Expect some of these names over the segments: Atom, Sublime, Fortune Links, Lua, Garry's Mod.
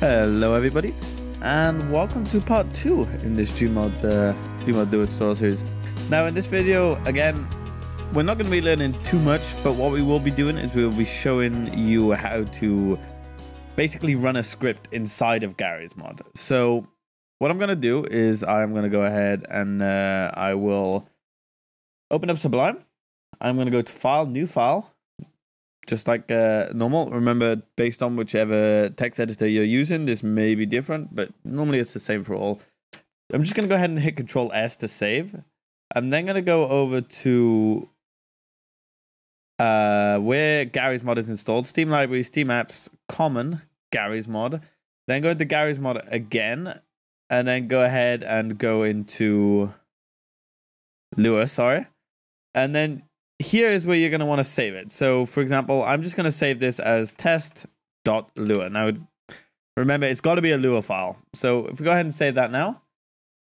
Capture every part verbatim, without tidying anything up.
Hello everybody, and welcome to part two in this Gmod uh, Gmod Do It Store series. Now in this video, again, we're not going to be learning too much, but what we will be doing is we will be showing you how to basically run a script inside of Garry's Mod. So what I'm going to do is I'm going to go ahead and uh, I will open up Sublime. I'm going to go to File, New File. Just like uh, normal, remember, based on whichever text editor you're using, this may be different, but normally it's the same for all. I'm just going to go ahead and hit control S to save. I'm then going to go over to uh, where Garry's Mod is installed, Steam Library, Steam Apps, Common, Garry's Mod. Then go into Garry's Mod again, and then go ahead and go into Lua, sorry. And then here is where you're going to want to save it. So, for example, I'm just going to save this as test dot lua. Now, remember, it's got to be a Lua file. So, if we go ahead and save that now,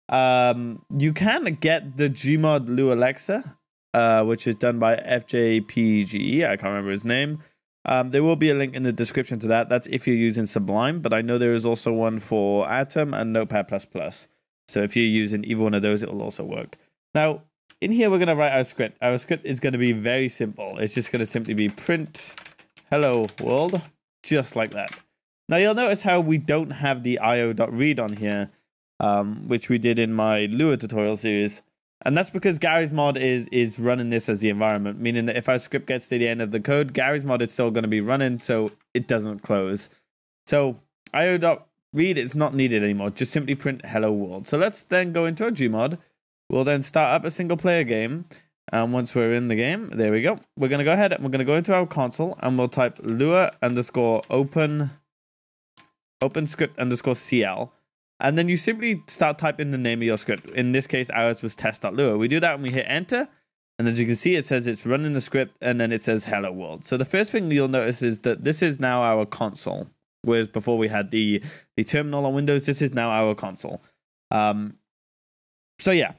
um, you can get the Gmod Lua Alexa, uh, which is done by F J P G E. I can't remember his name. Um, there will be a link in the description to that. That's if you're using Sublime, but I know there is also one for Atom and Notepad plus plus. So, if you're using either one of those, it will also work. Now, in here, we're going to write our script. Our script is going to be very simple. It's just going to simply be print hello world, just like that. Now, you'll notice how we don't have the I O dot read on here, um, which we did in my Lua tutorial series. And that's because Garry's Mod is, is running this as the environment, meaning that if our script gets to the end of the code, Garry's Mod is still going to be running, so it doesn't close. So I O dot read is not needed anymore. Just simply print hello world. So let's then go into our Gmod. We'll then start up a single player game. And once we're in the game, there we go. We're going to go ahead and we're going to go into our console and we'll type Lua underscore open, open script underscore C L. And then you simply start typing the name of your script. In this case, ours was test dot lua. We do that and we hit enter. And as you can see, it says it's running the script and then it says hello world. So the first thing you'll notice is that this is now our console. Whereas before we had the, the terminal on Windows, this is now our console. Um, so yeah.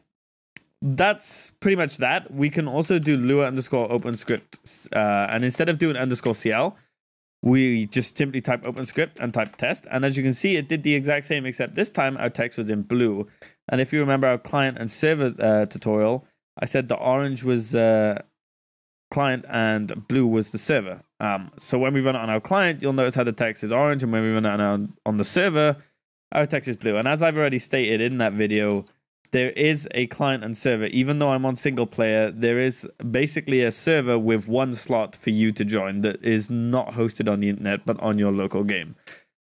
That's pretty much that. We can also do Lua underscore open script. Uh, and instead of doing underscore C L, we just simply type open script and type test. And as you can see, it did the exact same, except this time our text was in blue. And if you remember our client and server uh, tutorial, I said the orange was uh, client and blue was the server. Um, so when we run it on our client, you'll notice how the text is orange. And when we run it on, our, on the server, our text is blue. And as I've already stated in that video, there is a client and server. Even though I'm on single player, there is basically a server with one slot for you to join that is not hosted on the internet, but on your local game.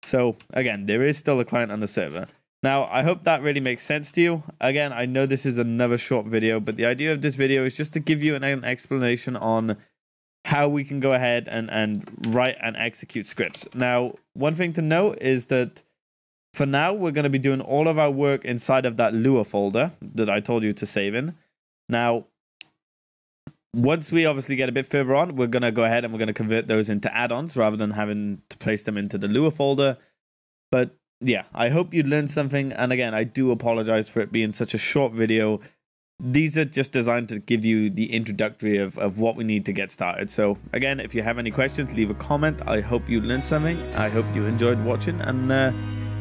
So again, there is still a client and a server. Now, I hope that really makes sense to you. Again, I know this is another short video, but the idea of this video is just to give you an, an explanation on how we can go ahead and, and write and execute scripts. Now, one thing to note is that for now, we're going to be doing all of our work inside of that Lua folder that I told you to save in. Now, once we obviously get a bit further on, we're going to go ahead and we're going to convert those into add-ons rather than having to place them into the Lua folder. But yeah, I hope you learned something. And again, I do apologize for it being such a short video. These are just designed to give you the introductory of, of what we need to get started. So again, if you have any questions, leave a comment. I hope you learned something. I hope you enjoyed watching, and uh,